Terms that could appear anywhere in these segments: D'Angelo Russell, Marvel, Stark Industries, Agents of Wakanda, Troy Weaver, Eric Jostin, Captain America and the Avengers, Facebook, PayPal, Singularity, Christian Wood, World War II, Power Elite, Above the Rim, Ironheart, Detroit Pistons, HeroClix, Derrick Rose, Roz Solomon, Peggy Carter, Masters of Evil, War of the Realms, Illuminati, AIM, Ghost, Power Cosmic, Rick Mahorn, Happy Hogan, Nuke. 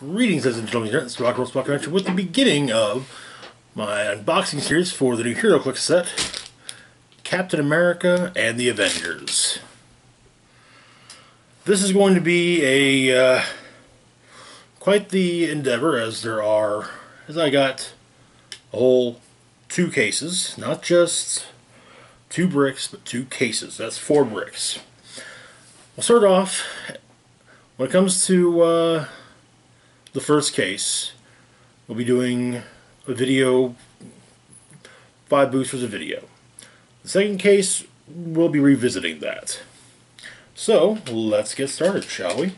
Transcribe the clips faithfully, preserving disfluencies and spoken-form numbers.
Greetings, ladies and gentlemen. This is Rock Roll Spot Connection with the beginning of my unboxing series for the new Hero Click set, Captain America and the Avengers. This is going to be a uh, quite the endeavor, as there are, as I got a whole two cases, not just two bricks, but two cases. That's four bricks. We'll start off when it comes to. Uh, The first case, we'll be doing a video, five boosters of video. The second case, we'll be revisiting that. So, let's get started, shall we?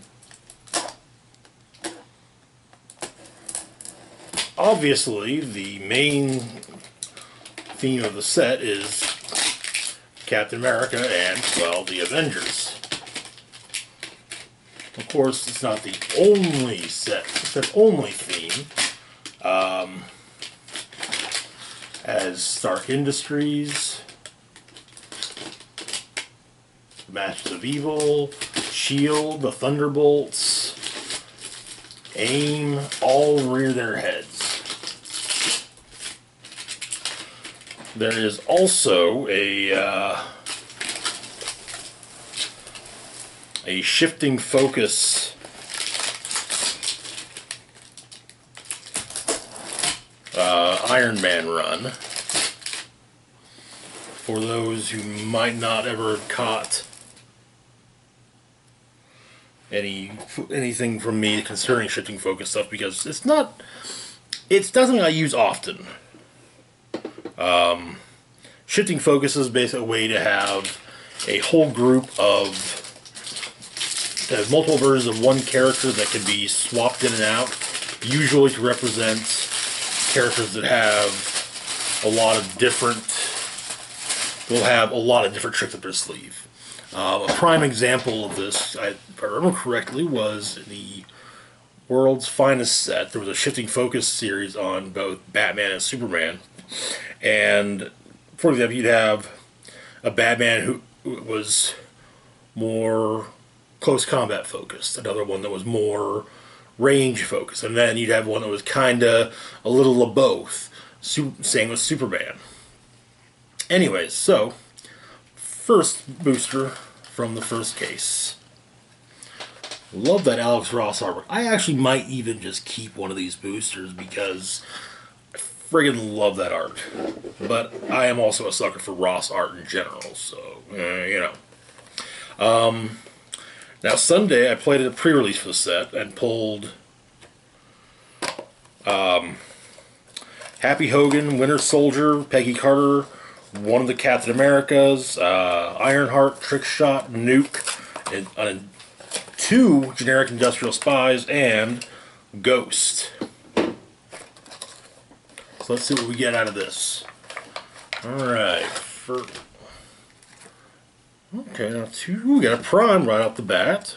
Obviously, the main theme of the set is Captain America and, well, the Avengers. Of course, it's not the only set, it's their only theme, um, as Stark Industries, Masters of Evil, Shield, the Thunderbolts, AIM, all rear their heads. There is also a, uh, a shifting focus uh, Iron Man run for those who might not ever have caught any anything from me concerning shifting focus stuff, because it's not it's something I use often. Um, shifting focus is basically a way to have a whole group of has multiple versions of one character that can be swapped in and out, usually to represent characters that have a lot of different, will have a lot of different tricks up their sleeve. Uh, a prime example of this, I, if I remember correctly, was the World's Finest set. There was a Shifting Focus series on both Batman and Superman, and for example, you'd have a Batman who, who was more close combat focused, another one that was more range focused, and then you'd have one that was kinda a little of both. Same with Superman. Anyways, so first booster from the first case. Love that Alex Ross artwork. I actually might even just keep one of these boosters because I friggin' love that art. But I am also a sucker for Ross art in general, so uh, you know. Um. Now, Sunday, I played at a pre-release for the set and pulled um, Happy Hogan, Winter Soldier, Peggy Carter, one of the Captain Americas, uh, Ironheart, Trickshot, Nuke, and, and two generic industrial spies, and Ghost. So let's see what we get out of this. Alright, for... Okay, now two, we got a prime right off the bat.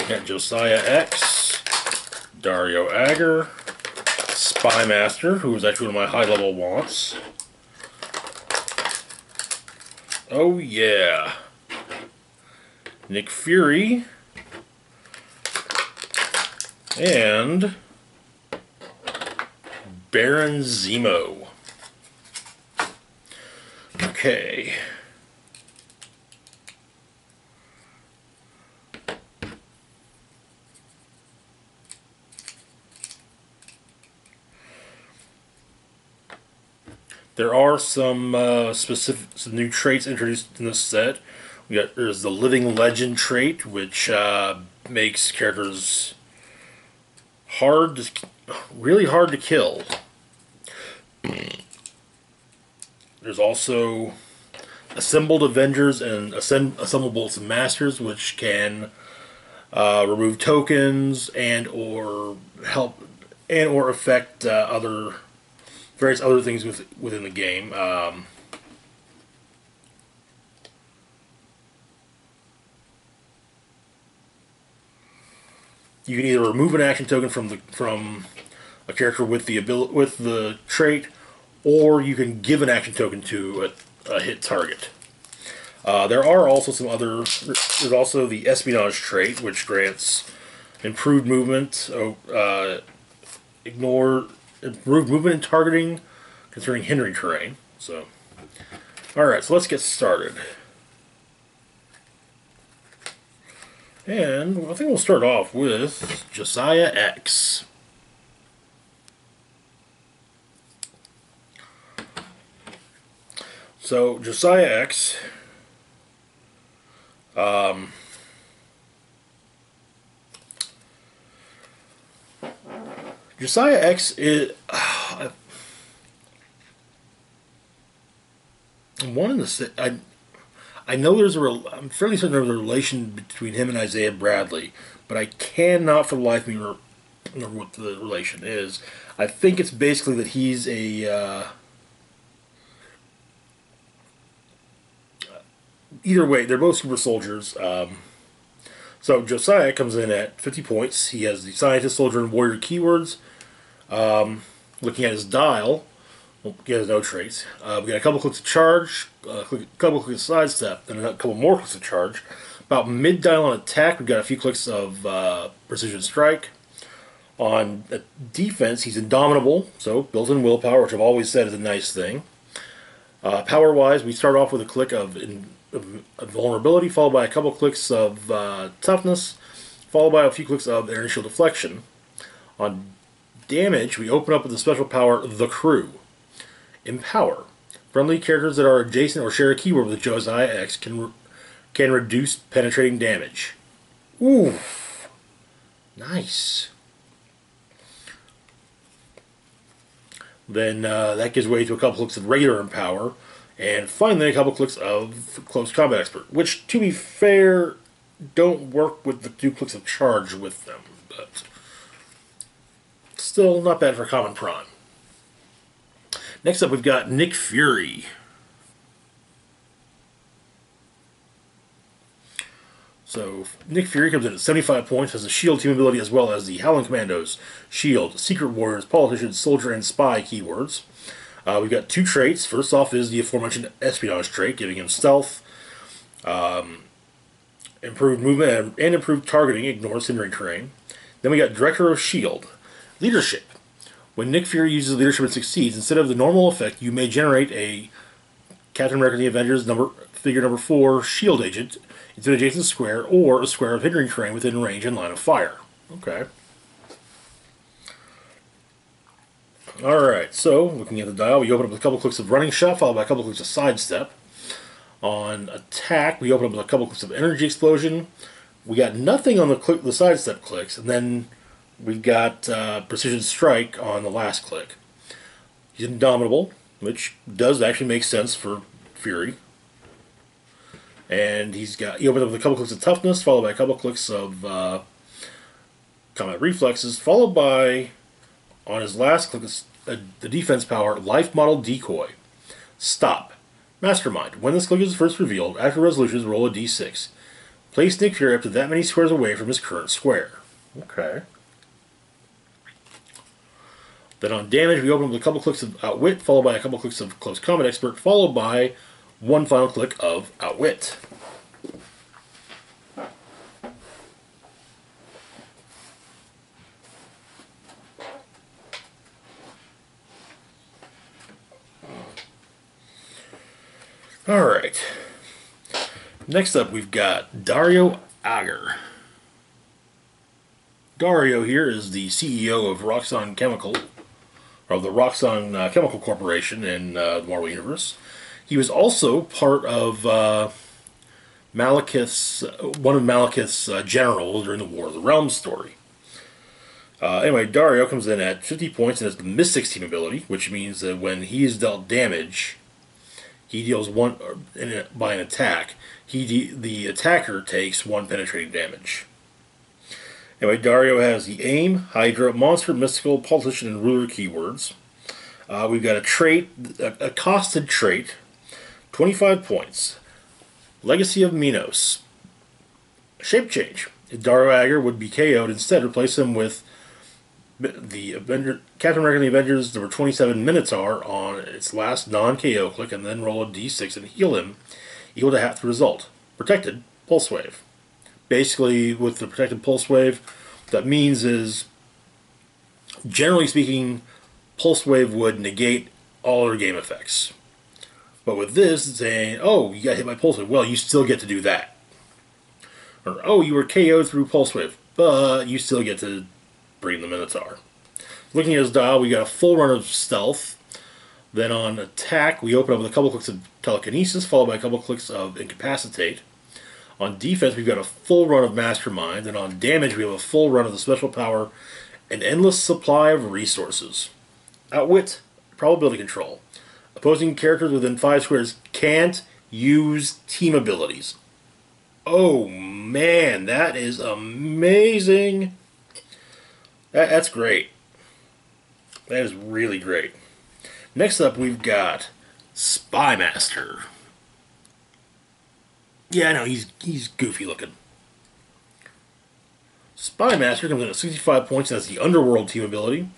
We got Josiah X, Dario Agger, Spymaster, who was actually one of my high-level wants. Oh yeah, Nick Fury, and Baron Zemo. Okay. There are some uh, specific some new traits introduced in this set. We got there's the Living Legend trait, which uh, makes characters hard, to, really hard to kill. There's also Assembled Avengers and Assemblables and Masters, which can uh, remove tokens and or help and or affect uh, other various other things with, within the game. Um, you can either remove an action token from the from a character with the ability with the trait, or you can give an action token to a, a hit target. Uh, there are also some other, there's also the espionage trait, which grants improved movement, uh, ignore, improved movement and targeting concerning hindering terrain. So, alright, so let's get started. And I think we'll start off with Josiah X. So, Josiah X, um, Josiah X is, uh, I'm wanting to say, I, I know there's a, I'm fairly certain there's a relation between him and Isaiah Bradley, but I cannot for the life of me remember what the relation is. I think it's basically that he's a, uh, either way, they're both super soldiers. Um, so Josiah comes in at fifty points. He has the scientist, soldier, and warrior keywords. Um, looking at his dial, well, he has no traits. Uh, we got a couple clicks of charge, a couple clicks of sidestep, and a couple more clicks of charge. About mid dial on attack, we've got a few clicks of uh, precision strike. On defense, he's indomitable, so built-in willpower, which I've always said is a nice thing. Uh, power-wise, we start off with a click of in Of vulnerability, followed by a couple clicks of uh, toughness, followed by a few clicks of initial deflection. On damage, we open up with the special power, The Crew. Empower. Friendly characters that are adjacent or share a keyword with Josiah X can, re can reduce penetrating damage. Ooh. Nice. Then uh, that gives way to a couple clicks of regular Empower. And finally, a couple clicks of Close Combat Expert, which, to be fair, don't work with the two clicks of charge with them, but still not bad for Common Prawn. Next up, we've got Nick Fury. So, Nick Fury comes in at seventy-five points, has a Shield team ability as well as the Howling Commandos, Shield, Secret Warriors, Politicians, Soldier, and Spy keywords. Uh, we've got two traits. First off is the aforementioned espionage trait, giving him stealth, um, improved movement, and improved targeting, ignores hindering terrain. Then we got Director of Shield. Leadership. When Nick Fury uses leadership and succeeds, instead of the normal effect, you may generate a Captain America and the Avengers number figure number four Shield agent into an adjacent square or a square of hindering terrain within range and line of fire. Okay. Alright, so, looking at the dial, we open up with a couple clicks of Running Shot, followed by a couple clicks of Sidestep. On attack, we open up with a couple clicks of Energy Explosion. We got nothing on the click, the Sidestep clicks, and then we've got uh, Precision Strike on the last click. He's Indomitable, which does actually make sense for Fury. And he's got, he opens up with a couple clicks of Toughness, followed by a couple clicks of uh, Combat Reflexes, followed by, on his last click, the defense power, Life Model Decoy. Stop. Mastermind. When this click is first revealed, after resolutions, roll a d six. Place Nick Fury up to that many squares away from his current square. Okay. Then on damage, we open with a couple clicks of Outwit, followed by a couple clicks of Close Combat Expert, followed by one final click of Outwit. Alright, next up we've got Dario Agger. Dario here is the C E O of Roxxon Chemical, of the Roxxon uh, Chemical Corporation in uh, the Marvel Universe. He was also part of uh, Malekith's, one of Malekith's uh, generals during the War of the Realms story. Uh, anyway, Dario comes in at fifty points and has the Mystic's team ability, which means that when he is dealt damage, he deals one in, by an attack. He de the attacker takes one penetrating damage. Anyway, Dario has the AIM, Hydra, Monster, Mystical, Politician, and Ruler keywords. Uh, we've got a trait, a, a costed trait, twenty-five points. Legacy of Minos. Shape change. If Dario Agger would be K O'd, instead replace him with the Avenger, Captain America and the Avengers number twenty-seven Minotaur on its last non K O click, and then roll a d six and heal him equal to half the result. Protected pulse wave. Basically, with the protected pulse wave, what that means is, generally speaking, pulse wave would negate all other game effects. But with this, it's saying, oh, you got hit by pulse wave. Well, you still get to do that. Or, oh, you were K O'd through pulse wave, but you still get to bring the Minotaur. Looking at his dial, we got a full run of stealth. Then on attack, we open up with a couple clicks of telekinesis, followed by a couple clicks of incapacitate. On defense, we've got a full run of mastermind, and on damage, we have a full run of the special power, an endless supply of resources. Outwit, probability control. Opposing characters within five squares can't use team abilities. Oh man, that is amazing. That, that's great. That is really great. Next up, we've got Spymaster. Yeah, I know, he's, he's goofy looking. Spymaster comes in at sixty-five points, and that's the Underworld team ability,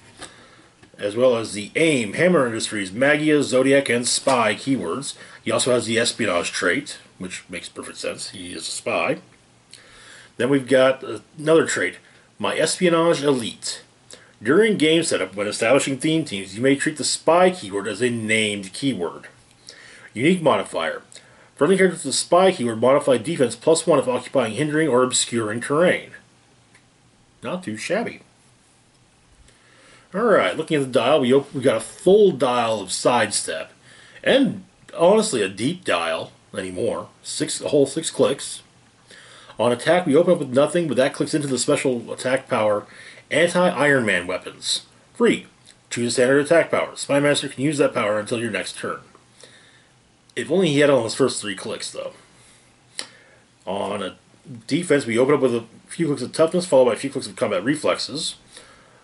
as well as the AIM, Hammer Industries, Magia, Zodiac, and Spy keywords. He also has the Espionage trait, which makes perfect sense. He is a spy. Then we've got another trait, My Espionage Elite. During game setup, when establishing theme teams, you may treat the Spy keyword as a named keyword. Unique modifier. Friendly characters with the Spy keyword modify defense plus one if occupying, hindering, or obscuring terrain. Not too shabby. Alright, looking at the dial, we open, we got a full dial of sidestep. And, honestly, a deep dial anymore. Six, a whole six clicks. On attack, we open up with nothing, but that clicks into the special attack power, Anti-Iron Man weapons. Free. Choose a standard attack power. Spymaster can use that power until your next turn. If only he had on his first three clicks, though. On a defense, we open up with a few clicks of toughness, followed by a few clicks of combat reflexes.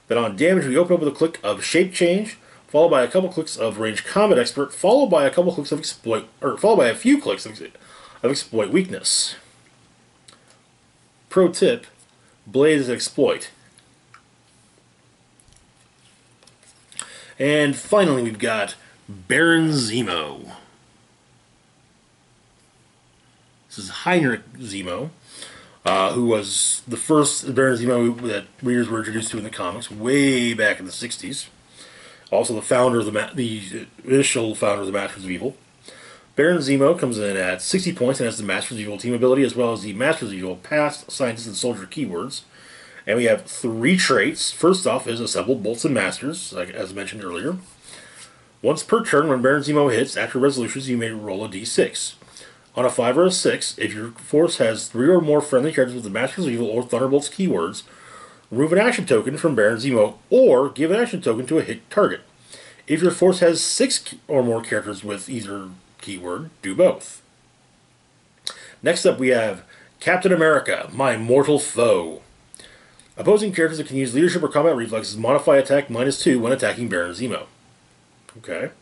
Then on damage, we open up with a click of shape change, followed by a couple clicks of range combat expert, followed by a couple clicks of exploit, or followed by a few clicks of, of exploit weakness. Pro tip: Blade is exploit. And finally, we've got Baron Zemo. This is Heinrich Zemo, uh, who was the first Baron Zemo that readers were introduced to in the comics way back in the sixties. Also, the founder of the Ma the initial founder of the Masters of Evil. Baron Zemo comes in at sixty points and has the Masters of Evil team ability, as well as the Masters of Evil past, scientist, and soldier keywords. And we have three traits. First off is Assembled Bolts and Masters, like as mentioned earlier. Once per turn, when Baron Zemo hits, after resolutions, you may roll a d six. On a five or a six, if your force has three or more friendly characters with the Masters of Evil or Thunderbolts keywords, remove an action token from Baron Zemo, or give an action token to a hit target. If your force has six or more characters with either keyword, do both. Next up, we have Captain America, My Mortal Foe. Opposing characters that can use leadership or combat reflexes modify attack minus two when attacking Baron Zemo. Okay.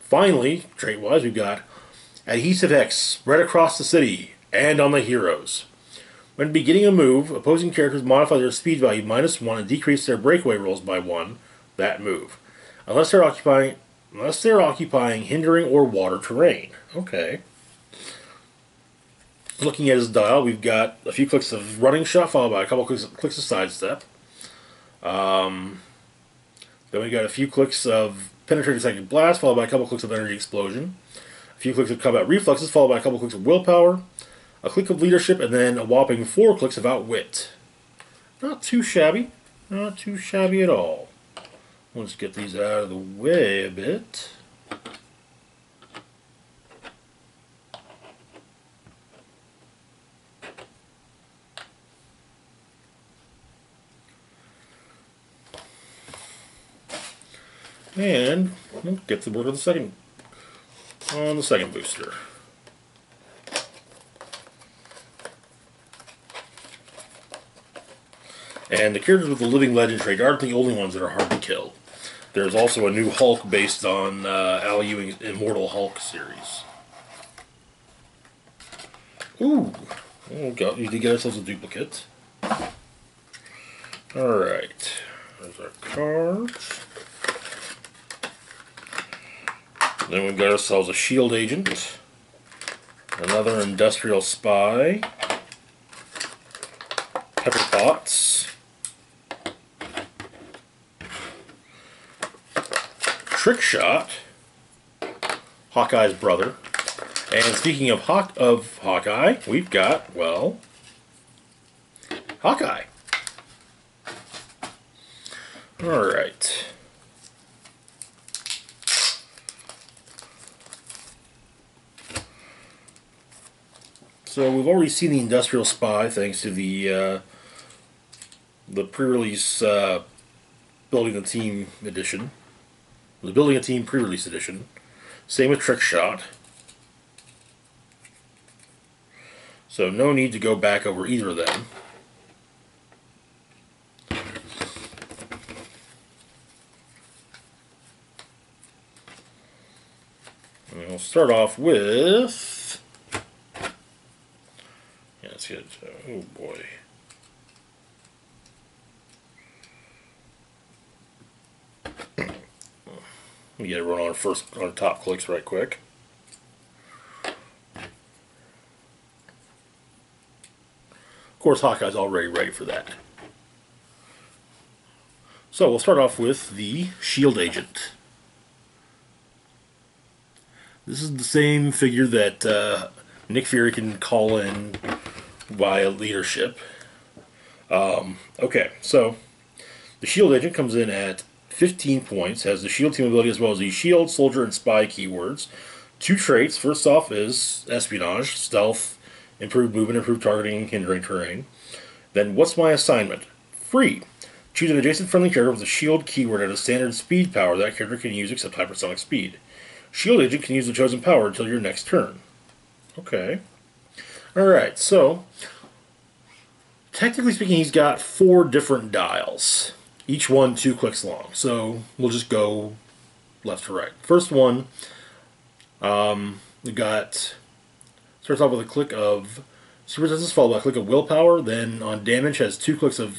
Finally, trait-wise, we've got Adhesive X, spread across the city, and on the heroes. When beginning a move, opposing characters modify their speed value minus one and decrease their breakaway rolls by one that move, unless they're occupying, unless they're occupying hindering or water terrain. Okay. Looking at his dial, we've got a few clicks of running shot, followed by a couple clicks of, clicks of sidestep. Um, then we got a few clicks of penetrating psychic blast, followed by a couple clicks of energy explosion. A few clicks of combat reflexes, followed by a couple clicks of willpower. A click of leadership, and then a whopping four clicks of outwit. Not too shabby. Not too shabby at all. Let's get these out of the way a bit. And we'll get to work on the second on the second booster. And the characters with the Living Legend trait aren't the only ones that are hard to kill. There's also a new Hulk based on uh, Al Ewing's Immortal Hulk series. Ooh, oh God, we did get ourselves a duplicate. All right, there's our card. Then we've got ourselves a Shield agent. Another industrial spy. Pepper Potts. Trickshot. Hawkeye's brother. And speaking of Haw- of Hawkeye, we've got, well, Hawkeye. Alright. So we've already seen the Industrial Spy thanks to the uh, the pre-release uh, Building a Team edition. The Building a Team pre-release edition. Same with Trickshot. So no need to go back over either of them. And we'll start off with... Good. Oh boy. We gotta run our first on our top clicks right quick. Of course, Hawkeye's already ready for that. So we'll start off with the Shield Agent. This is the same figure that uh, Nick Fury can call in via leadership. Um, okay, so the Shield Agent comes in at fifteen points, has the Shield team ability as well as the Shield, Soldier, and Spy keywords. Two traits. First off is espionage, stealth, improved movement, improved targeting, hindering terrain. Then what's my assignment? Free. Choose an adjacent friendly character with a Shield keyword at a standard speed power that character can use except hypersonic speed. Shield Agent can use the chosen power until your next turn. Okay. Alright, so, technically speaking, he's got four different dials, each one two clicks long, so we'll just go left to right. First one, um, we got, starts off with a click of Super Senses, followed by a click of Willpower, then on damage has two clicks of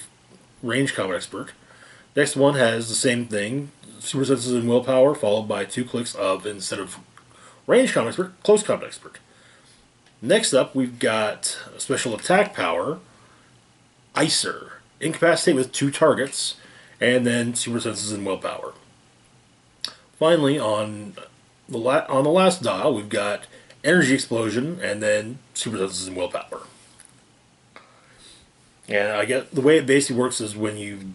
Range Combat Expert. Next one has the same thing, Super Senses and Willpower, followed by two clicks of, instead of Range Combat Expert, Close Combat Expert. Next up, we've got a special attack power, Icer, incapacitate with two targets, and then Super Senses and Willpower. Finally, on the la on the last dial, we've got Energy Explosion, and then Super Senses and Willpower. And I guess the way it basically works is when you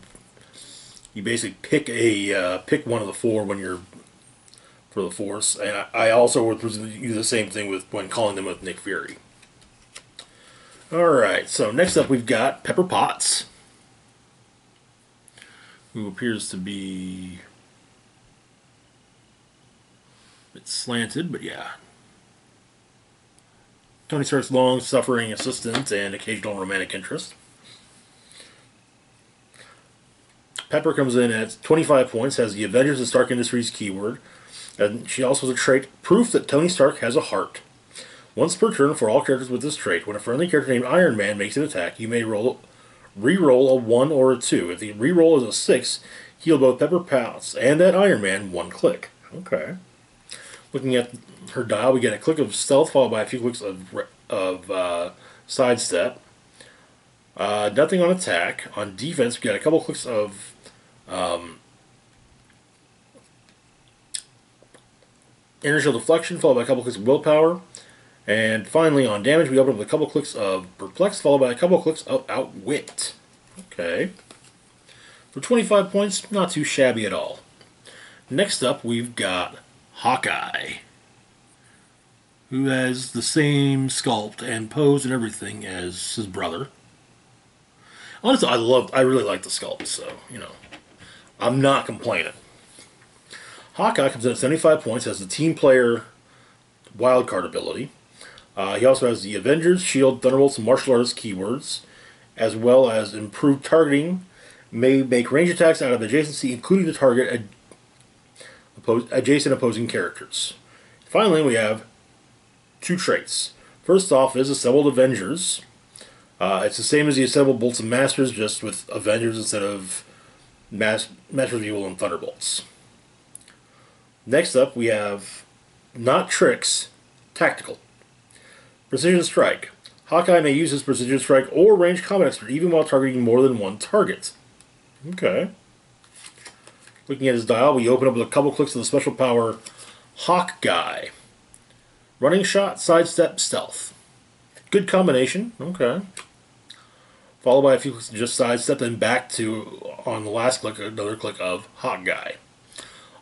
you basically pick a uh, pick one of the four when you're. For the Force, and I also would do the same thing with when calling them with Nick Fury. Alright, so next up we've got Pepper Potts, who appears to be a bit slanted, but yeah. Tony Stark's long-suffering assistant and occasional romantic interest. Pepper comes in at twenty-five points, has the Avengers and Stark Industries keyword. And she also has a trait, proof that Tony Stark has a heart. Once per turn for all characters with this trait, when a friendly character named Iron Man makes an attack, you may roll, re-roll a one or a two. If the re-roll is a six, heal both Pepper Potts and that Iron Man one click. Okay. Looking at her dial, we get a click of stealth followed by a few clicks of of uh, sidestep. Uh, nothing on attack. On defense, we get a couple clicks of. Um, Inertial Deflection, followed by a couple clicks of Willpower. And finally, on damage, we open up with a couple clicks of Perplex, followed by a couple clicks of Outwit. Okay. For twenty-five points, not too shabby at all. Next up, we've got Hawkeye, who has the same sculpt and pose and everything as his brother. Honestly, I love, I really like the sculpt, so, you know, I'm not complaining. Hawkeye comes in at seventy-five points, has the team player wildcard ability. Uh, he also has the Avengers, Shield, Thunderbolts, and Martial Arts keywords, as well as improved targeting, may make range attacks out of adjacency, including to target ad oppos adjacent opposing characters. Finally, we have two traits. First off is Assembled Avengers. Uh, it's the same as the Assembled Bolts and Masters, just with Avengers instead of Mas Masters of Evil and Thunderbolts. Next up, we have, not tricks, tactical. Precision Strike. Hawkeye may use his Precision Strike or Range Combat Expert even while targeting more than one target. Okay. Looking at his dial, we open up with a couple clicks of the special power Hawkeye. Running Shot, Sidestep, Stealth. Good combination. Okay. Followed by a few clicks of just Sidestep, then back to, on the last click, another click of Hawkeye.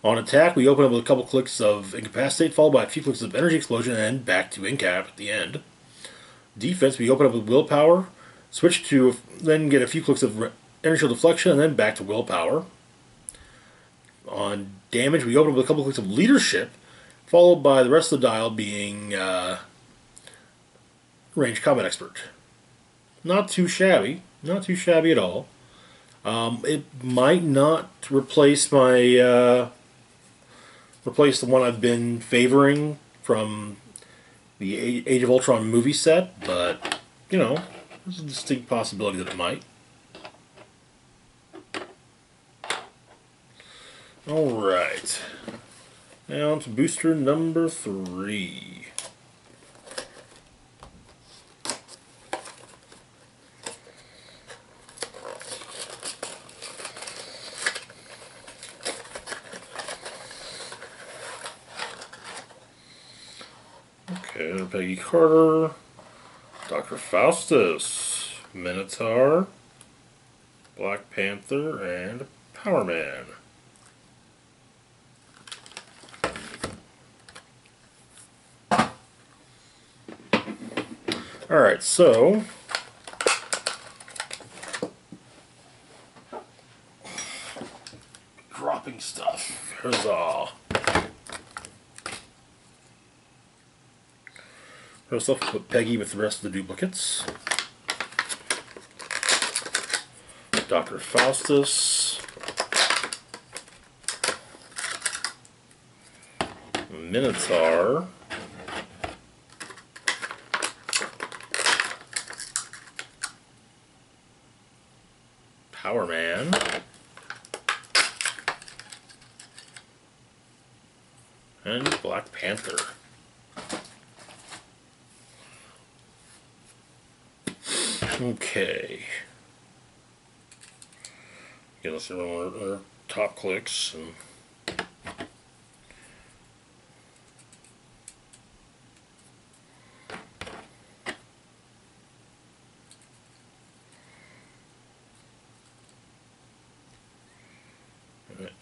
On attack, we open up with a couple clicks of Incapacitate, followed by a few clicks of Energy Explosion, and back to Incap at the end. Defense, we open up with Willpower, switch to, then get a few clicks of Energy Deflection, and then back to Willpower. On damage, we open up with a couple clicks of Leadership, followed by the rest of the dial being uh, Range Combat Expert. Not too shabby. Not too shabby at all. Um, it might not replace my... Uh, replace the one I've been favoring from the Age of Ultron movie set, but, you know, there's a distinct possibility that it might. Alright. Now to booster number three. Okay, Peggy Carter, Doctor Faustus, Minotaur, Black Panther, and Power Man. Alright, so... dropping stuff. Huzzah. First off, put Peggy with the rest of the duplicates. Doctor Faustus. Minotaur. Power Man. And Black Panther. Okay. Get us through our, our top clicks. And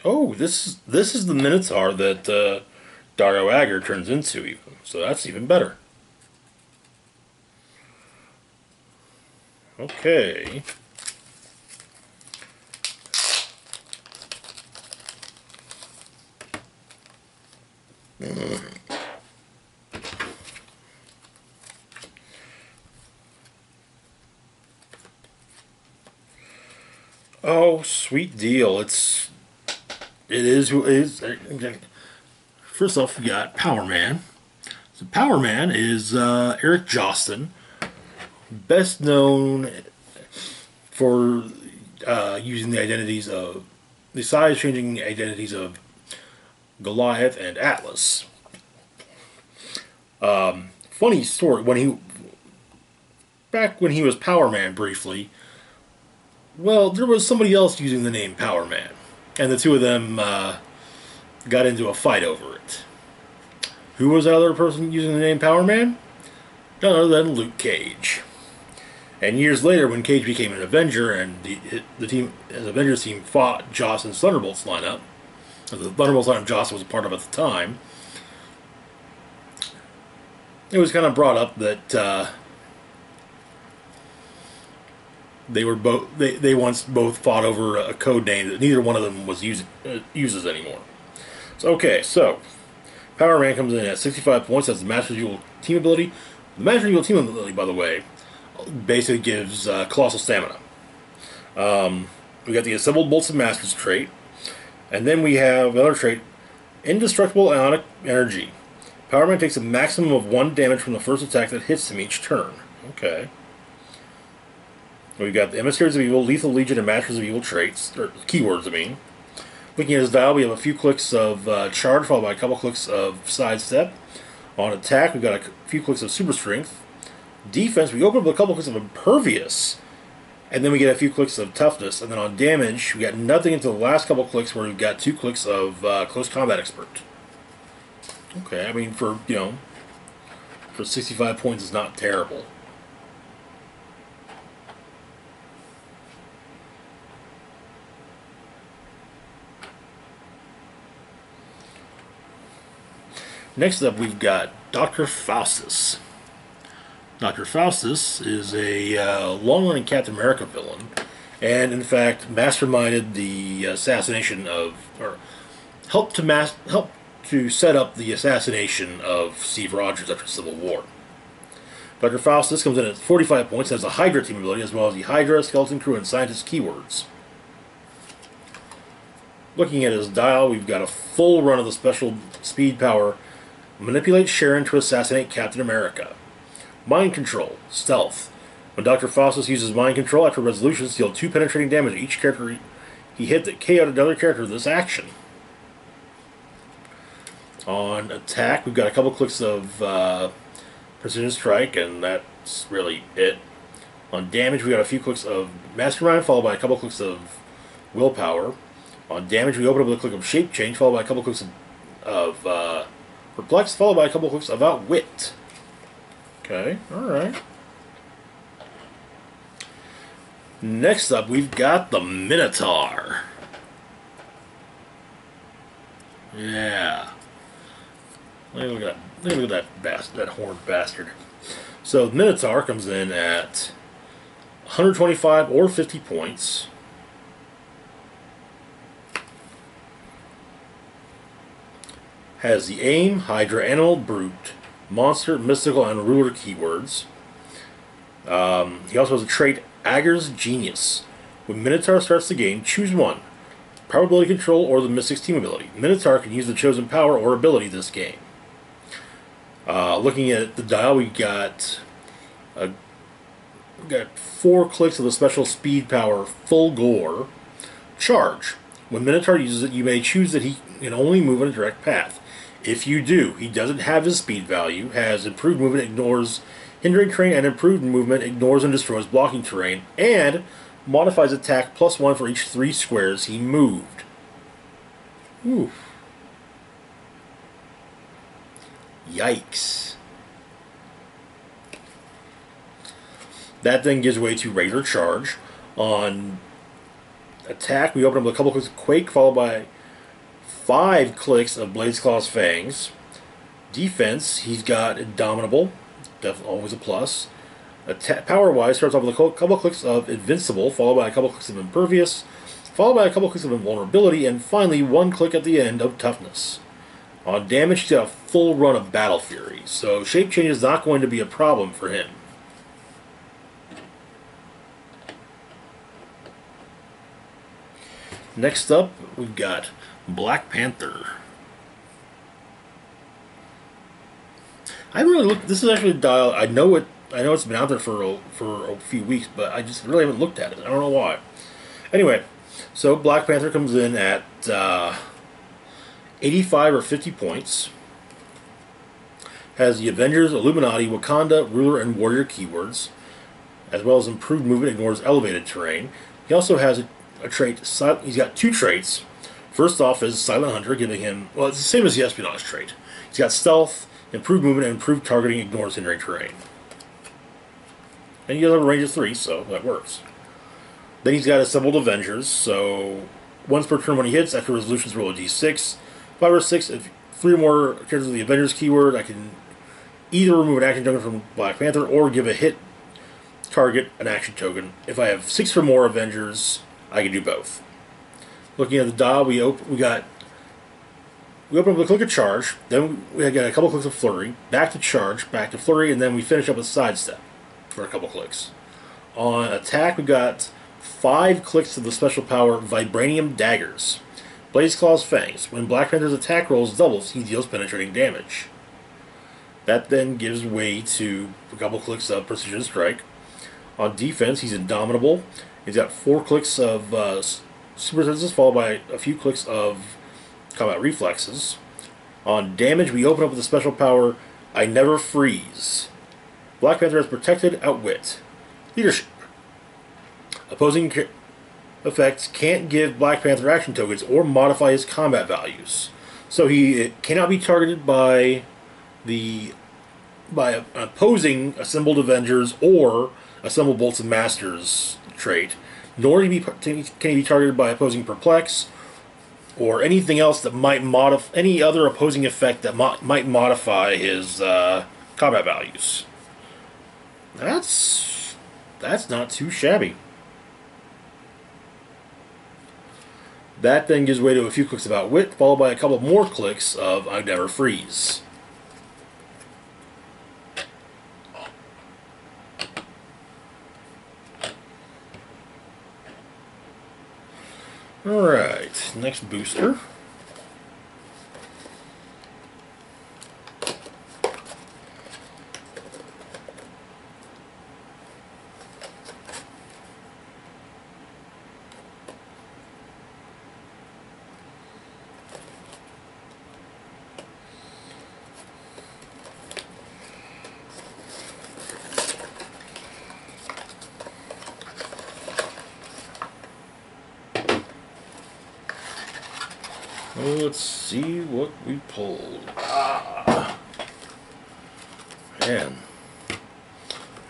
oh, this is this is the Minotaur that uh, Dario Agger turns into, even so that's even better. Okay. Mm. Oh, sweet deal. It's it is who is. First off, we got Power Man. So Power Man is uh, Eric Jostin. Best known for uh, using the identities of the size-changing identities of Goliath and Atlas. Um, funny story: when he back when he was Power Man briefly, well, there was somebody else using the name Power Man, and the two of them uh, got into a fight over it. Who was that other person using the name Power Man? None other than Luke Cage. And years later, when Cage became an Avenger and the, the team, his Avengers team fought Jostin's Thunderbolts lineup, the Thunderbolts lineup Jostin was a part of at the time, it was kind of brought up that uh, they were both they they once both fought over a code name that neither one of them was using uh, uses anymore. So okay, so Power Man comes in at sixty-five points as the Masters of Evil team ability. The Masters of Evil team ability, by the way, basically gives uh, Colossal Stamina. Um, we got the Assembled Bolts of Masters trait, and then we have another trait, Indestructible Ionic Energy. Power Man takes a maximum of one damage from the first attack that hits him each turn. Okay. We've got the Emissaries of Evil, Lethal Legion, and Masters of Evil traits, or keywords, I mean. Looking at his dial, we have a few clicks of uh, Charge, followed by a couple clicks of Sidestep. On attack, we've got a few clicks of Super Strength, defense, we open up a couple clicks of impervious, and then we get a few clicks of toughness. And then on damage, we got nothing until the last couple clicks where we've got two clicks of uh, close combat expert. Okay, I mean, for, you know, for sixty-five points is not terrible. Next up, we've got Doctor Faustus. Doctor Faustus is a uh, long-running Captain America villain, and in fact, masterminded the assassination of, or helped to mas helped to set up the assassination of Steve Rogers after the Civil War. Doctor Faustus comes in at forty-five points, has a Hydra team ability, as well as the Hydra, Skeleton Crew, and Scientist keywords. Looking at his dial, we've got a full run of the special speed power. Manipulate Sharon to assassinate Captain America. Mind control, stealth. When Doctor Faustus uses mind control after resolution, deal two penetrating damage to each character he hit that K O'd another character with this action. On attack, we've got a couple clicks of uh, precision strike, and that's really it. On damage, we got a few clicks of mastermind, followed by a couple clicks of willpower. On damage, we open up with a click of shape change, followed by a couple clicks of, of uh, Perplex, followed by a couple hooks of Outwit. Okay, alright. Next up, we've got the Minotaur. Yeah. Look at that, look at that, bas that horned bastard. So, the Minotaur comes in at one hundred twenty-five or fifty points. Has the AIM, Hydra, Animal, Brute, Monster, Mystical, and Ruler keywords. Um, he also has a trait, Agger's Genius. When Minotaur starts the game, choose one. Power ability control or the Mystic's team ability. Minotaur can use the chosen power or ability this game. Uh, looking at the dial, we got, a, we got four clicks of the special speed power, Full Gore. Charge. When Minotaur uses it, you may choose that he can only move in a direct path. If you do, he doesn't have his speed value, has improved movement, ignores hindering terrain, and improved movement, ignores and destroys blocking terrain, and modifies attack plus one for each three squares he moved. Oof. Yikes. That then gives way to regular charge. On attack, we open up with a couple clicks of Quake, followed by five clicks of Blade's Claw's Fangs. Defense, he's got Indomitable, definitely always a plus. Attack, power wise, starts off with a couple clicks of Invincible, followed by a couple clicks of Impervious, followed by a couple clicks of Invulnerability, and finally one click at the end of Toughness. On damage, he's got a full run of Battle Fury, so shape change is not going to be a problem for him. Next up, we've got Black Panther. I really looked. This is actually a dial. I know it. I know it's been out there for a, for a few weeks, but I just really haven't looked at it. I don't know why. Anyway, so Black Panther comes in at uh, eighty-five or fifty points. Has the Avengers, Illuminati, Wakanda, Ruler, and Warrior keywords, as well as improved movement, ignores elevated terrain. He also has a A trait, he's got two traits. First off is Silent Hunter, giving him, well, it's the same as the Espionage trait. He's got Stealth, Improved Movement, and Improved Targeting, ignores hindering terrain. And he does have a range of three, so that works. Then he's got Assembled Avengers, so once per turn when he hits, after resolutions roll a d six. Five or six, if three or more characters of the Avengers keyword, I can either remove an action token from Black Panther or give a hit target an action token. If I have six or more Avengers, I can do both. Looking at the dial, we op we got we open up with a click of charge, then we got a couple clicks of flurry, back to charge, back to flurry, and then we finish up with sidestep for a couple clicks. On attack, we got five clicks of the special power Vibranium Daggers. Blaze Claw's Fangs. When Black Panther's attack rolls doubles, he deals penetrating damage. That then gives way to a couple clicks of Precision Strike. On defense, he's Indomitable. He's got four clicks of uh, Super Senses, followed by a few clicks of Combat Reflexes. On damage, we open up with a special power, I Never Freeze. Black Panther has protected outwit. Leadership. Opposing effects can't give Black Panther action tokens or modify his combat values. So he cannot be targeted by the by opposing assembled Avengers or assembled Bolts and Masters trait, nor can he be targeted by opposing Perplex or anything else that might modify any other opposing effect that mo might modify his uh, combat values. That's that's not too shabby. That then gives way to a few clicks of Outwit, followed by a couple more clicks of I Never Freeze. Alright, next booster. Let's see what we pulled. Ah. Man.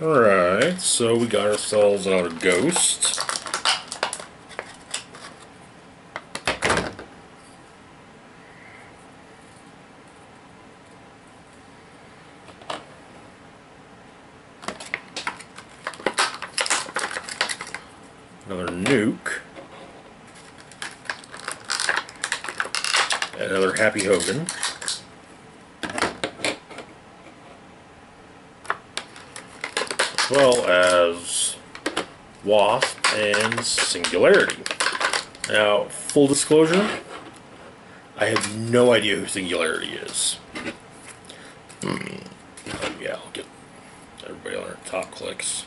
Alright, so we got ourselves another Ghost. Another Nuke. Another Happy Hogan. As well as Wasp and Singularity. Now, full disclosure, I have no idea who Singularity is. Hmm. Oh, yeah, I'll get everybody on our top clicks.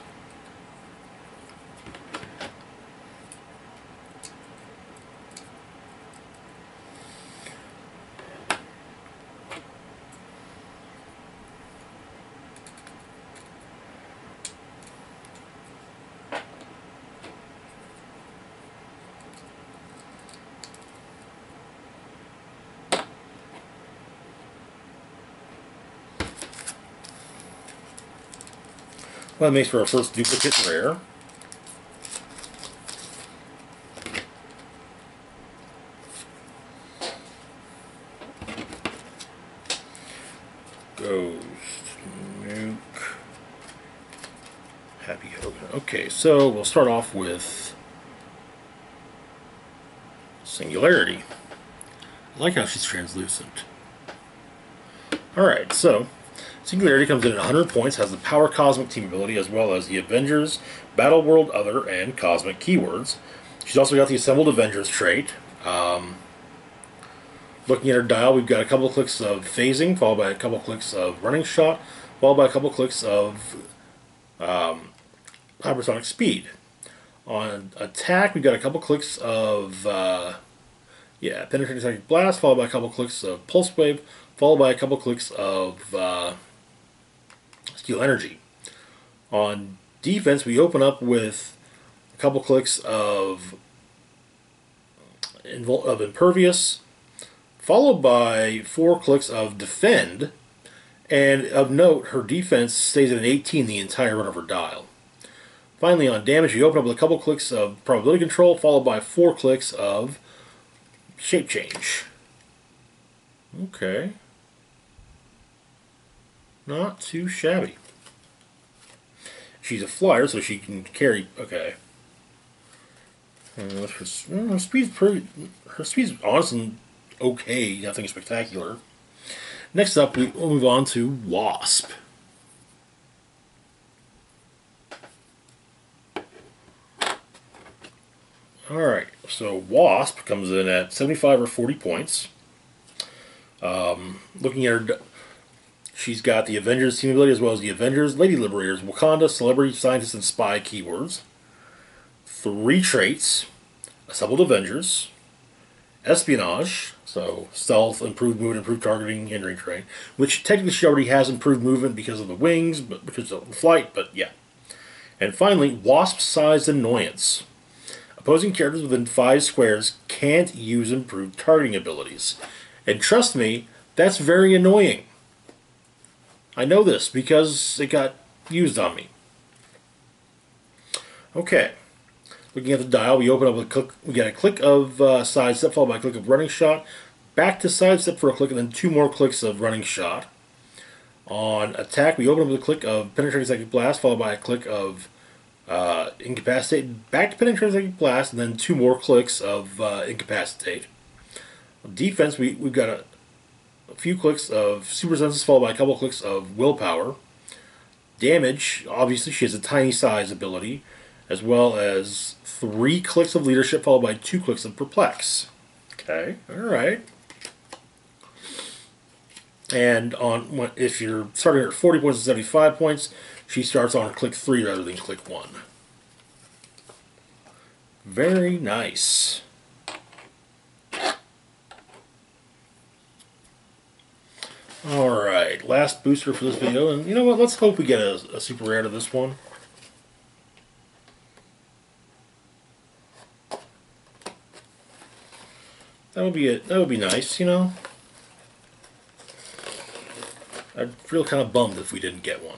Well, that makes for our first duplicate rare. Ghost, Nuke, Happy Hogan. Okay, so we'll start off with Singularity. I like how she's translucent. Alright, so Singularity comes in at one hundred points, has the Power Cosmic team ability, as well as the Avengers, Battle World, Other, and Cosmic keywords. She's also got the Assembled Avengers trait. Um, looking at her dial, we've got a couple of clicks of Phasing, followed by a couple of clicks of Running Shot, followed by a couple of clicks of um, Hypersonic Speed. On Attack, we've got a couple of clicks of uh, yeah, Penetrating Psychic Blast, followed by a couple of clicks of Pulse Wave, followed by a couple of clicks of Uh, Steel Energy. On defense, we open up with a couple clicks of, of Impervious, followed by four clicks of Defend, and of note, her defense stays at an eighteen the entire run of her dial. Finally, on damage, we open up with a couple clicks of Probability Control, followed by four clicks of Shape Change. Okay. Not too shabby. She's a flyer, so she can carry. Okay. Uh, her, her speed's pretty. Her speed's honestly okay. Nothing spectacular. Next up, we we'll move on to Wasp. All right. So Wasp comes in at seventy-five or forty points. Um, looking at her. She's got the Avengers team ability, as well as the Avengers, Lady Liberators, Wakanda, Celebrity, Scientist, and Spy keywords. Three traits: Assembled Avengers, espionage, so stealth, improved movement, improved targeting, hindering terrain, which technically she already has improved movement because of the wings, but which is the flight, but yeah. And finally, wasp-sized annoyance. Opposing characters within five squares can't use improved targeting abilities. And trust me, that's very annoying. I know this because it got used on me. Okay. Looking at the dial, we open up a click, we get a click of uh, side step followed by a click of running shot, back to side step for a click, and then two more clicks of running shot. On attack, we open up with a click of penetrating psychic blast followed by a click of uh, incapacitate, back to penetrating psychic blast, and then two more clicks of uh, incapacitate. On defense, we we've got a, a few clicks of super senses followed by a couple clicks of willpower. Damage, obviously, she has a tiny size ability, as well as three clicks of leadership followed by two clicks of perplex. Okay, all right. And on if you're starting at forty points and seventy-five points, she starts on click three rather than click one. Very nice. All right, last booster for this video, and you know what? Let's hope we get a, a super rare to this one. That would be it. That would be nice, you know. I'd feel kind of bummed if we didn't get one.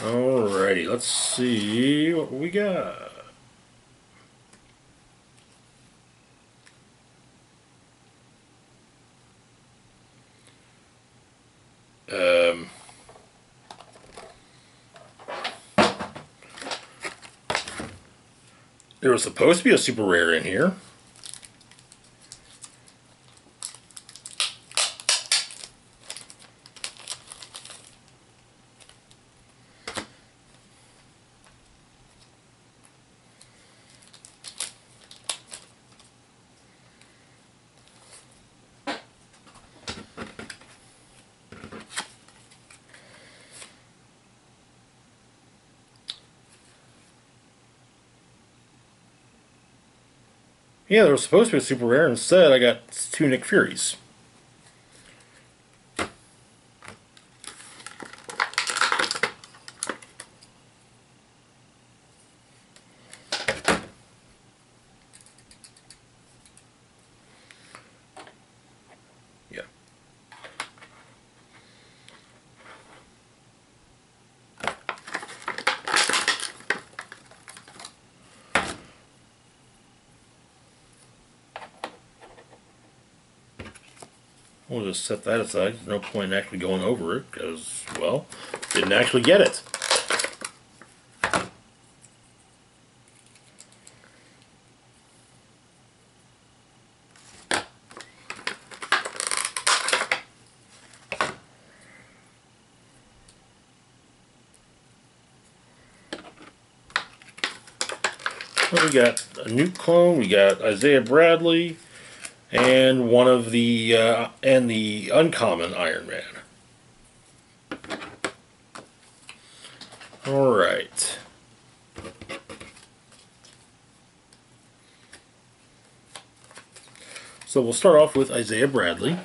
Alrighty, let's see what we got. Um. There was supposed to be a super rare in here. Yeah, there was supposed to be a super rare. Instead, I got two Nick Furies. Yeah. We'll just set that aside. There's no point in actually going over it because, well, didn't actually get it. Well, we got a Nuke clone. We got Isaiah Bradley. And one of the, uh, and the uncommon Iron Man. Alright. So we'll start off with Isaiah Bradley.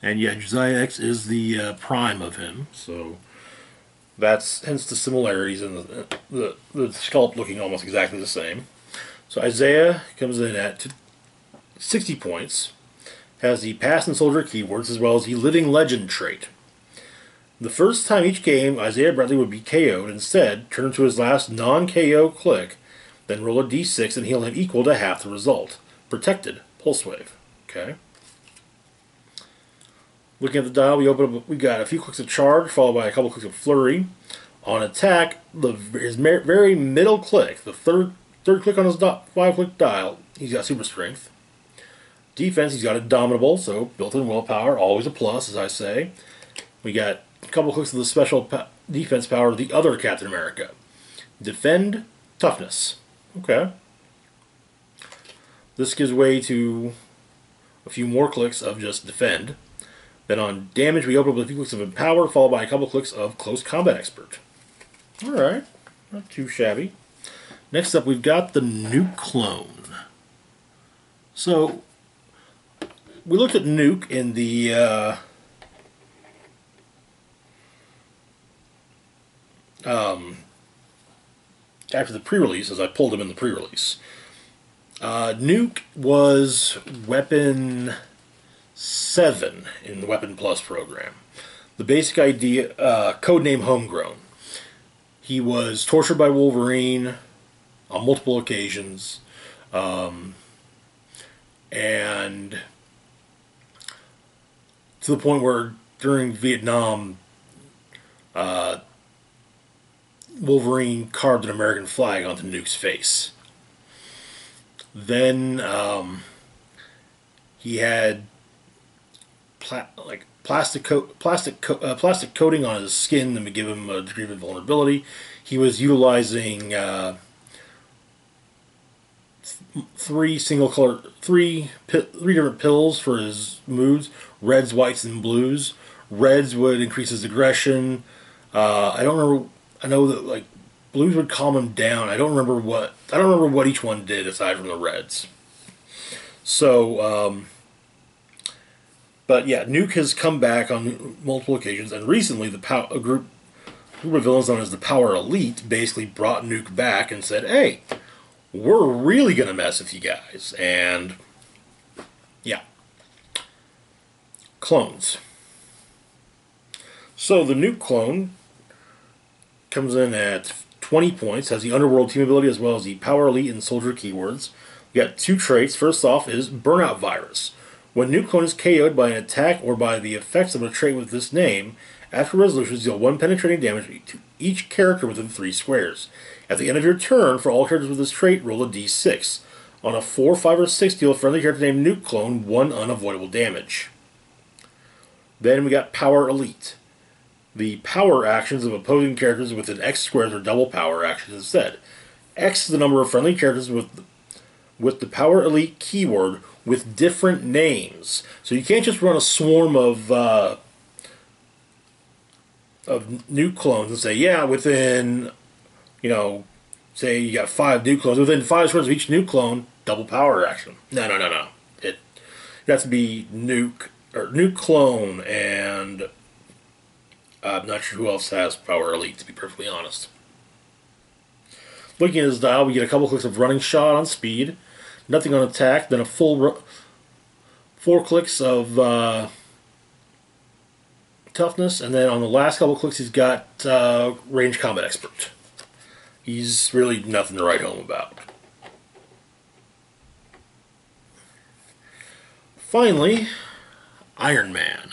And yeah, Josiah X is the uh, prime of him, so that's hence the similarities in the, the, the sculpt looking almost exactly the same. So Isaiah comes in at sixty points, has the Pass and Soldier keywords, as well as the Living Legend trait. The first time each game, Isaiah Bradley would be K O'd. Instead, turn to his last non-K O click, then roll a d six, and he'll have equal to half the result. Protected, Pulse Wave. Okay. Looking at the dial, we open up. We got a few clicks of Charge, followed by a couple clicks of Flurry. On attack, the his very middle click, the third third click on his five-click dial, he's got Super Strength. Defense, he's got Indomitable, so built-in willpower, always a plus, as I say. We got a couple clicks of the special pa defense power of the other Captain America. Defend, toughness. Okay. This gives way to a few more clicks of just defend. Then on damage, we open up with a few clicks of Empower, followed by a couple clicks of Close Combat Expert. Alright, not too shabby. Next up we've got the Nuke clone. So, we looked at Nuke in the uh, um, after the pre-release, as I pulled him in the pre-release. Uh, Nuke was Weapon seven in the Weapon Plus program. The basic idea, uh, codename Homegrown. He was tortured by Wolverine on multiple occasions, um, and to the point where during Vietnam, uh, Wolverine carved an American flag onto Nuke's face. Then um, he had pla like plastic co plastic co uh, plastic coating on his skin that would give him a degree of invulnerability. He was utilizing uh, three single color, three three different pills for his moods: reds, whites, and blues. Reds would increase his aggression. Uh, I don't remember. I know that like blues would calm him down. I don't remember what I don't remember what each one did aside from the reds. So, um, but yeah, Nuke has come back on multiple occasions, and recently the pow a group a group of villains known as the Power Elite basically brought Nuke back and said, "Hey, we're really going to mess with you guys." And, yeah. Clones. So, the Nuke clone comes in at twenty points, has the Underworld team ability as well as the Power Elite and Soldier keywords. We got two traits. First off is Burnout Virus. When Nuke clone is K O'd by an attack or by the effects of a trait with this name, after resolutions, deal one penetrating damage to each character within three squares. At the end of your turn, for all characters with this trait, roll a d six. On a four, five, or six, deal a friendly character named Nuke Clone one unavoidable damage. Then we got Power Elite. The power actions of opposing characters within X squares are double power actions instead. X is the number of friendly characters with the, with the Power Elite keyword with different names. So you can't just run a swarm of uh, of Nuke Clones and say, yeah, within... You know, say you got five Nuke clones. Within five squares of each Nuke clone, double power action. No, no, no, no. It it has to be Nuke or Nuke clone, and uh, I'm not sure who else has Power Elite. To be perfectly honest, looking at his dial, we get a couple clicks of running shot on speed, nothing on attack, then a full ru four clicks of uh, toughness, and then on the last couple clicks, he's got uh, range combat expert. He's really nothing to write home about. Finally, Iron Man.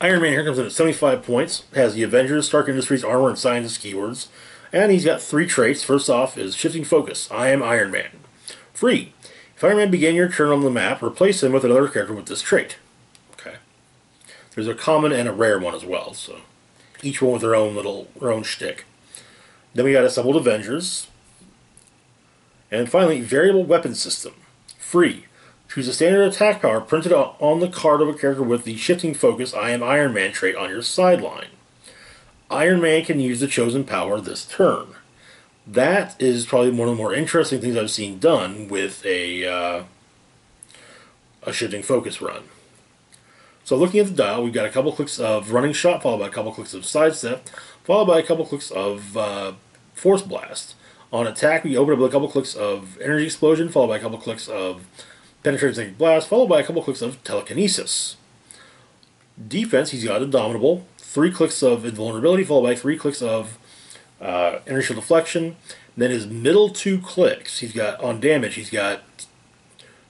Iron Man here comes in at seventy-five points, has the Avengers, Stark Industries, Armor, and Science keywords, and he's got three traits. First off is Shifting Focus. I am Iron Man. Free. If Iron Man began your turn on the map, replace him with another character with this trait. Okay. There's a common and a rare one as well, so... each one with their own little, their own shtick. Then we got Assembled Avengers. And finally, Variable Weapon System. Free. Choose a standard attack power printed on the card of a character with the Shifting Focus I am Iron Man trait on your sideline. Iron Man can use the chosen power this turn. That is probably one of the more interesting things I've seen done with a, uh, a Shifting Focus run. So looking at the dial, we've got a couple clicks of Running Shot, followed by a couple clicks of Sidestep, followed by a couple clicks of uh, Force Blast. On attack, we open up with a couple clicks of Energy Explosion, followed by a couple clicks of Penetrating Psychic Blast, followed by a couple clicks of Telekinesis. Defense, he's got Indomitable, three clicks of Invulnerability, followed by three clicks of uh, Inertial Deflection. And then his middle two clicks, he's got on damage, he's got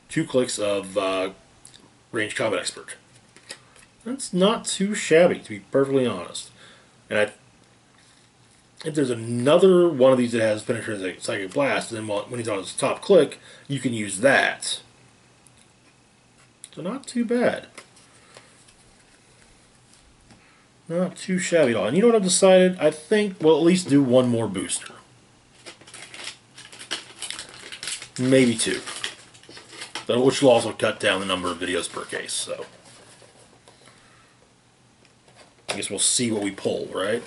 two clicks of uh, Ranged Combat Expert. That's not too shabby, to be perfectly honest. And I, if there's another one of these that has Penetrating Psychic Blast, then when he's on his top click, you can use that. So not too bad. Not too shabby at all. And you know what I've decided? I think we'll at least do one more booster. Maybe two. Which will also cut down the number of videos per case, so... I guess we'll see what we pull, right?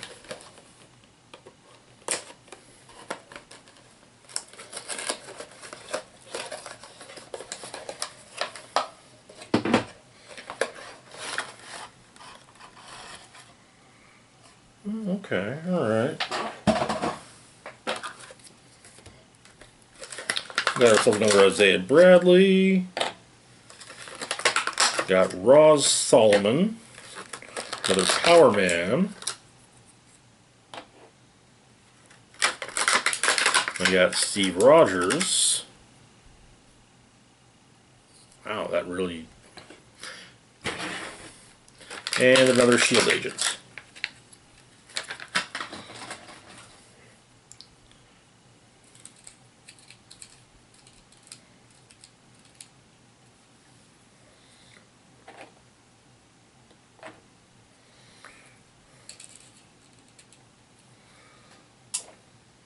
Okay, all right. Got ourselves another Isaiah Bradley. Got Roz Solomon. Another Power Man. We got Steve Rogers. Wow, that really... And another Shield agent.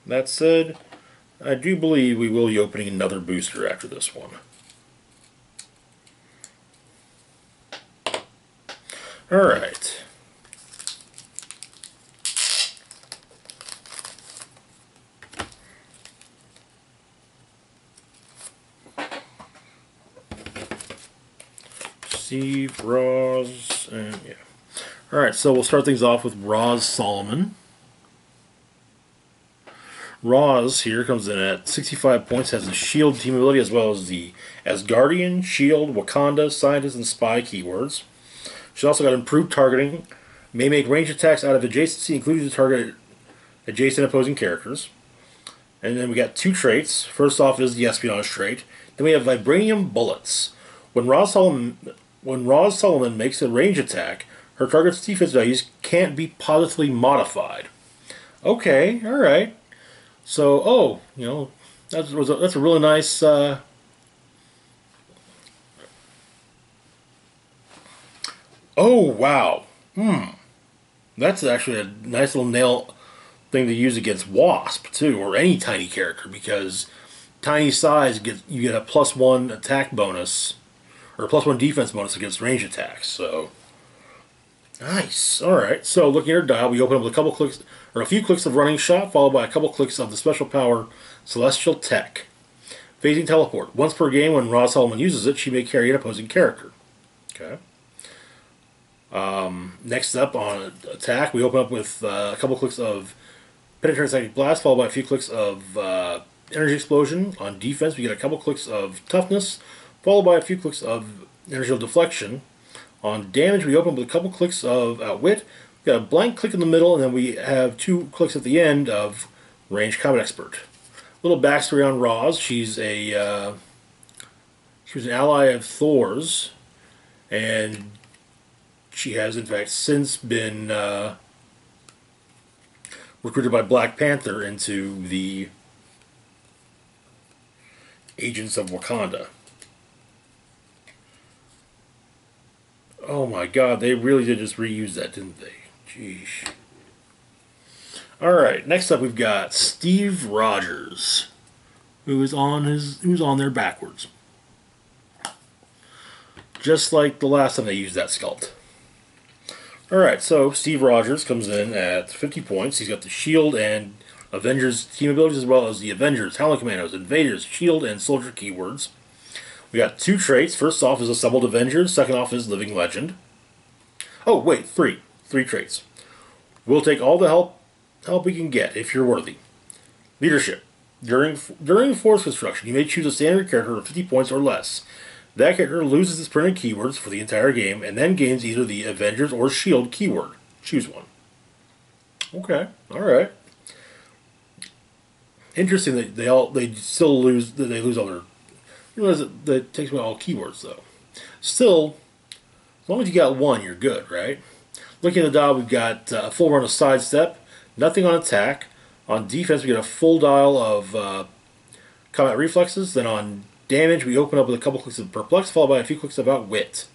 That said, I do believe we will be opening another booster after this one. Alright. Steve, Roz, and yeah. Alright, so we'll start things off with Roz Solomon. Roz here comes in at sixty-five points, has the Shield team ability as well as the Asgardian, Shield, Wakanda, Scientist, and Spy keywords. She's also got improved targeting, may make range attacks out of adjacency, including to target adjacent opposing characters. And then we got two traits. First off is the Espionage trait. Then we have Vibranium Bullets. When Roz Solomon, when Roz Solomon makes a range attack, her target's defense values can't be positively modified. Okay, alright. So, oh, you know, that was a, that's a really nice, uh, oh, wow, hmm, that's actually a nice little nail thing to use against Wasp, too, or any tiny character, because tiny size, gets, you get a plus one attack bonus, or plus one defense bonus against range attacks, so, nice, alright, so looking at her dial, we open up with a couple clicks, or a few clicks of Running Shot, followed by a couple clicks of the special power Celestial Tech. Phasing Teleport. Once per game, when Roz Solomon uses it, she may carry an opposing character. Okay. Um, next up on attack, we open up with uh, a couple clicks of Penetrating Psychic Blast, followed by a few clicks of uh, Energy Explosion. On defense, we get a couple clicks of Toughness, followed by a few clicks of Energy Deflection. On damage, we open up with a couple clicks of Outwit. Got a blank click in the middle, and then we have two clicks at the end of Range Combat Expert. A little backstory on Roz. She's a uh, she was an ally of Thor's, and she has, in fact, since been uh, recruited by Black Panther into the Agents of Wakanda. Oh my God, they really did just reuse that, didn't they? Jeez. Alright, next up we've got Steve Rogers, who is on his who's on there backwards. Just like the last time they used that sculpt. Alright, so Steve Rogers comes in at fifty points. He's got the Shield and Avengers team abilities as well as the Avengers, Howling Commandos, Invaders, Shield, and Soldier keywords. We got two traits. First off is Assembled Avengers, second off is Living Legend. Oh wait, three. Three traits. We'll take all the help help we can get if you're worthy. Leadership. During during force construction, you may choose a standard character of fifty points or less. That character loses its printed keywords for the entire game and then gains either the Avengers or Shield keyword. Choose one. Okay, alright. Interesting that they all they still lose that they lose all their... You realize that, that it takes away all keywords, though. Still, as long as you got one, you're good, right? Looking at the dial, we've got uh, a full run of Sidestep, nothing on attack. On defense, we get a full dial of uh, combat reflexes. Then on damage, we open up with a couple clicks of Perplex, followed by a few clicks of Outwit.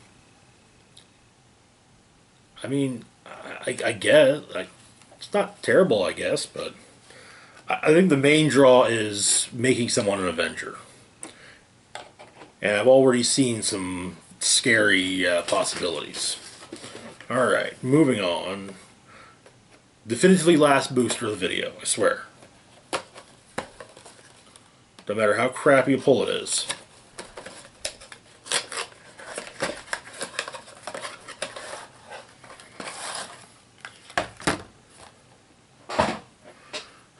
I mean, I, I guess. I, it's not terrible, I guess, but I, I think the main draw is making someone an Avenger. And I've already seen some scary uh, possibilities. Alright, moving on. Definitively last booster of the video, I swear. No matter how crappy a pull it is.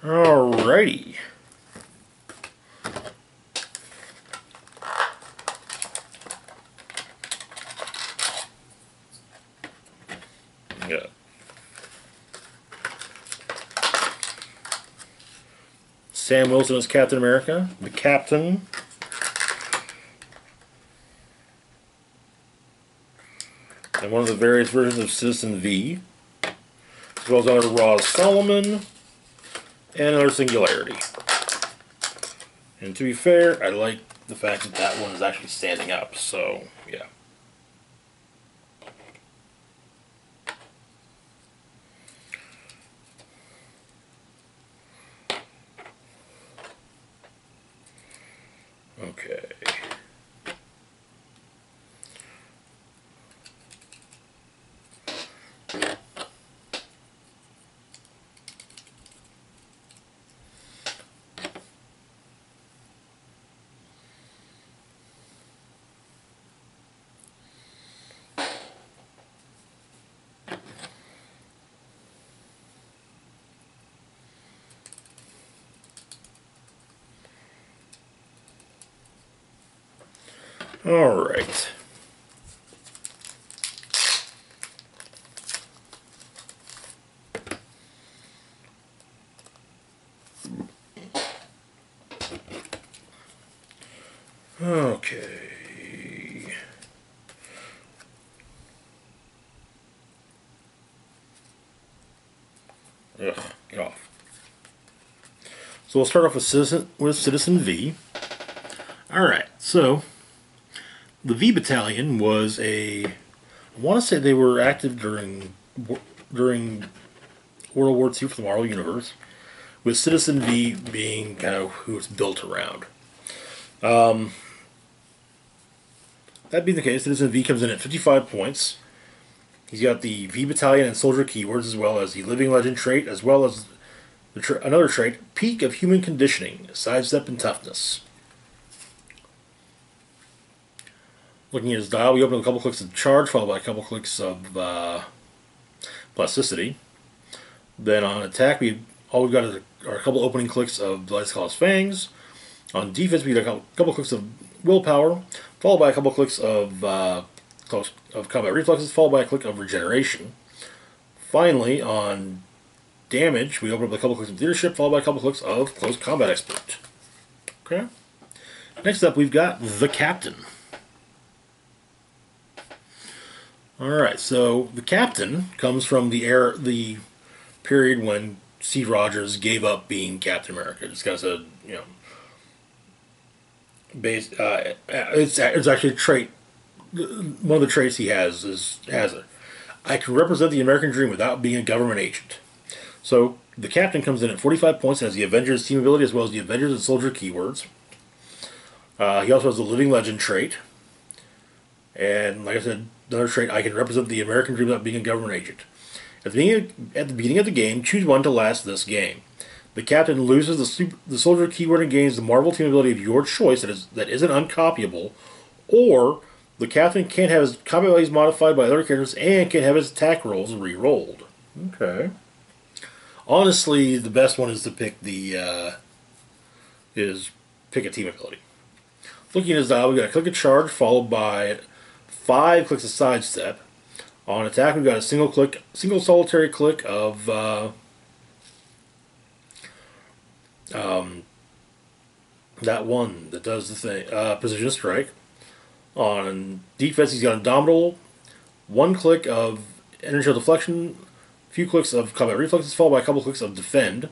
Alrighty. Yeah. Sam Wilson is Captain America, the Captain. And one of the various versions of Citizen V. As well as another Roz Solomon. And another Singularity. And to be fair, I like the fact that that one is actually standing up, so yeah. Okay. All right. Okay. Ugh, get off. So we'll start off with Citizen with Citizen V. All right. So. The V Battalion was a, I want to say they were active during during World War Two for the Marvel Universe, with Citizen V being kind of who it's built around. Um, that being the case, Citizen V comes in at fifty-five points. He's got the V Battalion and Soldier keywords, as well as the Living Legend trait, as well as the tra another trait, Peak of Human Conditioning, Sidestep and Toughness. Looking at his dial, we open a couple clicks of charge, followed by a couple clicks of uh, plasticity. Then on attack, we all we've got is a, are a couple opening clicks of Light's Claw's Fangs. On defense, we get a couple clicks of willpower, followed by a couple clicks of uh, close of combat reflexes, followed by a click of regeneration. Finally, on damage, we open up a couple clicks of leadership, followed by a couple clicks of close combat expert. Okay. Next up, we've got the Captain. Alright, so the Captain comes from the era, the period when Steve Rogers gave up being Captain America. It's kind of a, you know, base, uh, it's, it's actually a trait, one of the traits he has is, has it. I can represent the American dream without being a government agent. So the Captain comes in at forty-five points and has the Avengers team ability as well as the Avengers and Soldier keywords. Uh, he also has the Living Legend trait. And, like I said, another trait, I can represent the American dream without being a government agent. At the beginning of, at the, beginning of the game, choose one to last this game. The Captain loses the, super, the Soldier keyword and gains the Marvel team ability of your choice that, is, that isn't uncopyable, or the Captain can't have his combat values modified by other characters and can have his attack rolls re-rolled. Okay. Honestly, the best one is to pick the, uh, is pick a team ability. Looking at his dial, we've got a click of charge followed by five clicks of sidestep. On attack, we've got a single click, single solitary click of uh, um, that one that does the thing, uh, precision strike. On defense, he's got Indomitable, one click of energy deflection, a few clicks of combat reflexes, followed by a couple clicks of defend.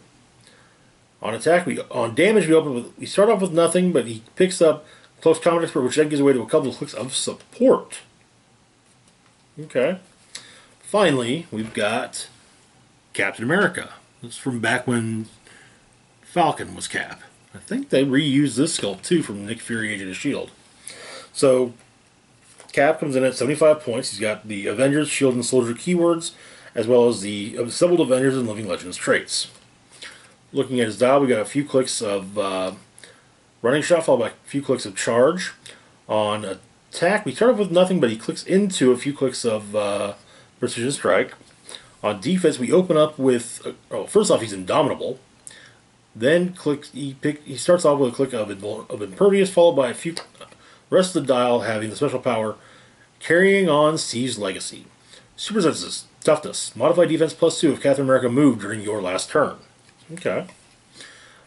On attack, we on damage, we open with, we start off with nothing, but he picks up close combat expert, which then gives away to a couple of clicks of support. Okay. Finally, we've got Captain America. This is from back when Falcon was Cap. I think they reused this sculpt too from Nick Fury, Agent of Shield. So Cap comes in at seventy-five points. He's got the Avengers, Shield, and Soldier keywords, as well as the assembled Avengers and Living Legends traits. Looking at his dial, we got a few clicks of uh, running shot, followed by a few clicks of charge. On attack, we start off with nothing, but he clicks into a few clicks of uh, precision strike. On defense, we open up with, uh, oh, first off, he's indomitable. Then click. He pick. He starts off with a click of, of impervious, followed by a few. Rest of the dial having the special power, carrying on Steve's legacy. Supersenses, toughness, modify defense plus two if Captain America moved during your last turn. Okay.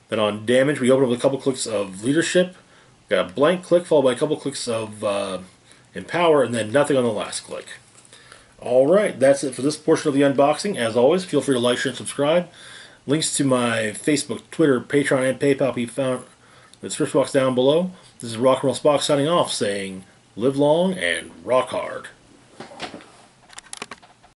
Then on damage, we open up with a couple clicks of leadership. We got a blank click followed by a couple clicks of uh, empower, and then nothing on the last click. All right, that's it for this portion of the unboxing. As always, feel free to like, share, and subscribe. Links to my Facebook, Twitter, Patreon, and PayPal be found in the description box down below. This is Rock and Roll Spock signing off, saying live long and rock hard.